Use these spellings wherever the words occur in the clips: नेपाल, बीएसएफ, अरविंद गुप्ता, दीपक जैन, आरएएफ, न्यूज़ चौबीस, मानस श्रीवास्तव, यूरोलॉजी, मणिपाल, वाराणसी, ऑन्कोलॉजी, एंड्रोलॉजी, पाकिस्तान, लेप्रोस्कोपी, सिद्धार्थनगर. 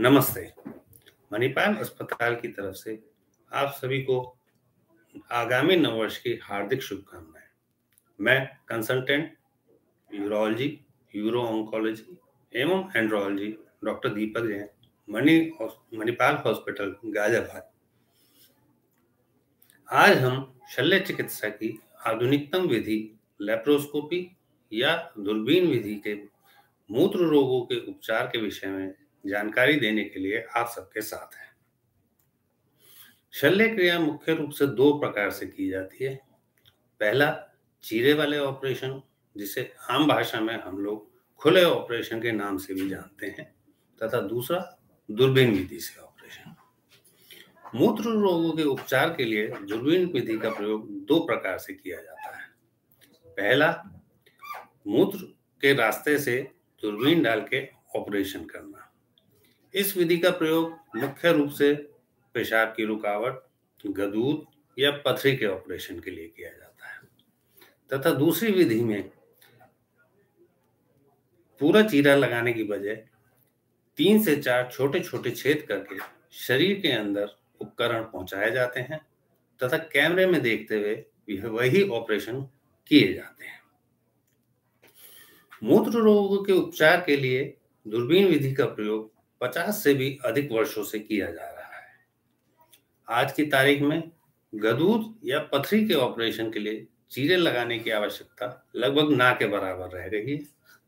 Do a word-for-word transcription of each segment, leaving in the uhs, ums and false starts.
नमस्ते। मणिपाल अस्पताल की तरफ से आप सभी को आगामी नववर्ष की हार्दिक शुभकामनाएं। मैं कंसल्टेंट यूरोलॉजी, यूरो ऑन्कोलॉजी एवं एंड्रोलॉजी doctor दीपक जैन, Mani मणिपाल hospital Ghaziabad. आज हम शल्य चिकित्सा की आधुनिकतम विधि लेप्रोस्कोपी या दूरबीन विधि के मूत्र रोगों के उपचार के विषय में जानकारी देने के लिए आप सबके साथ हैं। शल्य क्रिया मुख्य रूप से दो प्रकार से की जाती है। पहला चीरे वाले ऑपरेशन, जिसे आम भाषा में हम लोग खुले ऑपरेशन के नाम से भी जानते हैं, तथा दूसरा दूरबीन विधि से ऑपरेशन। मूत्र रोगों के उपचार के लिए दूरबीन विधि का प्रयोग दो प्रकार से किया जाता है। पहला, मूत्र के रास्ते से दूरबीन डाल के ऑपरेशन करना। इस विधि का प्रयोग मुख्य रूप से पेशाब की रुकावट, गदूद या पथरी के ऑपरेशन के लिए किया जाता है, तथा दूसरी विधि में पूरा चीरा लगाने की बजाय तीन से चार छोटे छोटे छेद करके शरीर के अंदर उपकरण पहुंचाए जाते हैं तथा कैमरे में देखते हुए वही ऑपरेशन किए जाते हैं। मूत्र रोगों के उपचार के लिए दूरबीन विधि का प्रयोग पचास से भी अधिक वर्षों से किया जा रहा है। आज की तारीख में गदूद या पथरी के ऑपरेशन के लिए चीरे लगाने की आवश्यकता लगभग ना के बराबर रह गई है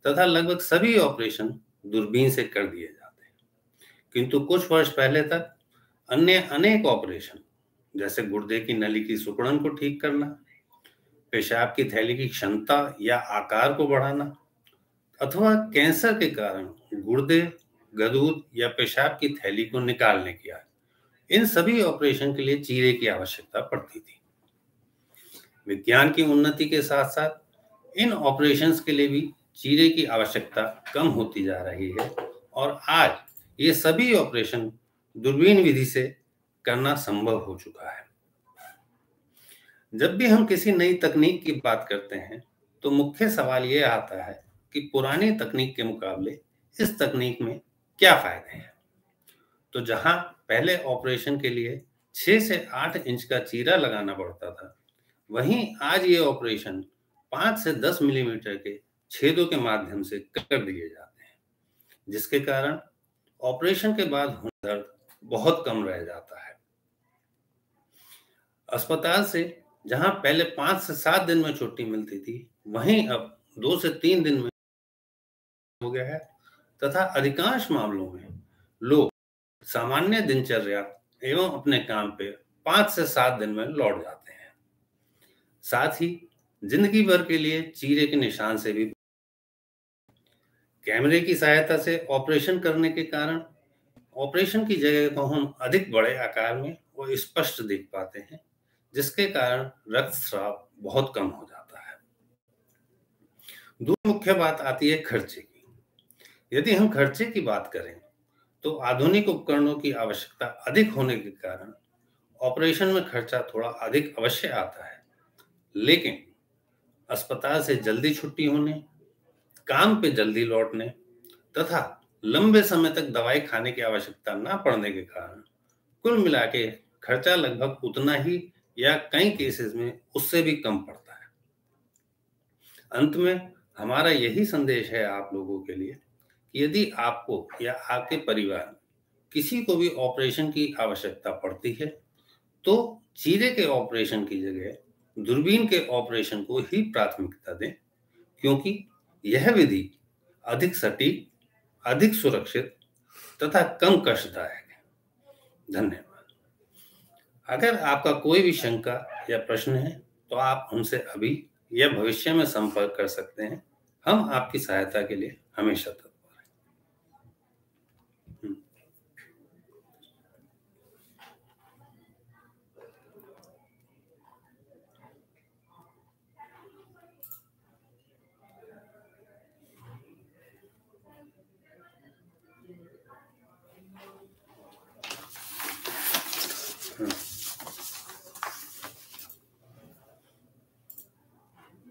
तथा लगभग सभी ऑपरेशन दूरबीन से कर दिए जाते हैं। किंतु कुछ वर्ष पहले तक अन्य अनेक ऑपरेशन, जैसे गुर्दे की नली की सिकुड़न को ठीक करना, पेशाब की थैली की क्षमता या आकार को बढ़ाना, अथवा कैंसर के कारण गुर्दे, गदूद या पेशाब की थैली को निकालने की, इन सभी ऑपरेशन के लिए चीरे की आवश्यकता पड़ती थी। विज्ञान की उन्नति के साथ साथ इन ऑपरेशंस के लिए भी चीरे की आवश्यकता कम होती जा रही है और आज ये सभी ऑपरेशन दूरबीन विधि से करना संभव हो चुका है। जब भी हम किसी नई तकनीक की बात करते हैं तो मुख्य सवाल ये आता है कि पुरानी तकनीक के मुकाबले इस तकनीक में क्या फायदे हैं। तो जहां पहले ऑपरेशन के लिए छह से आठ इंच का चीरा लगाना पड़ता था, वहीं आज ये ऑपरेशन पांच से दस मिलीमीटर के छेदों के माध्यम से कर दिए जाते हैं, जिसके कारण ऑपरेशन के बाद होने दर्द बहुत कम रह जाता है। अस्पताल से जहां पहले पांच से सात दिन में छुट्टी मिलती थी, वहीं अब दो से तीन दिन में हो गया है तथा अधिकांश मामलों में लोग सामान्य दिनचर्या एवं अपने काम पे पांच से सात दिन में लौट जाते हैं। साथ ही जिंदगी भर के लिए चीरे के निशान से भी कैमरे की सहायता से ऑपरेशन करने के कारण ऑपरेशन की जगह को हम अधिक बड़े आकार में और स्पष्ट देख पाते हैं, जिसके कारण रक्तस्राव बहुत कम हो जाता है। दूसरी मुख्य बात आती है खर्चे। यदि हम खर्चे की बात करें तो आधुनिक उपकरणों की आवश्यकता अधिक होने के कारण ऑपरेशन में खर्चा थोड़ा अधिक अवश्य आता है, लेकिन अस्पताल से जल्दी छुट्टी होने, काम पे जल्दी लौटने तथा लंबे समय तक दवाई खाने की आवश्यकता ना पड़ने के कारण कुल मिला के खर्चा लगभग उतना ही या कई केसेस में उससे भी कम पड़ता है। अंत में हमारा यही संदेश है आप लोगों के लिए, यदि आपको या आपके परिवार किसी को भी ऑपरेशन की आवश्यकता पड़ती है तो चीरे के ऑपरेशन की जगह दूरबीन के ऑपरेशन को ही प्राथमिकता दें, क्योंकि यह विधि अधिक सटीक, अधिक सुरक्षित तथा कम कष्टदायक है। धन्यवाद। अगर आपका कोई भी शंका या प्रश्न है तो आप हमसे अभी या भविष्य में संपर्क कर सकते हैं। हम आपकी सहायता के लिए हमेशा तत्पर हैं।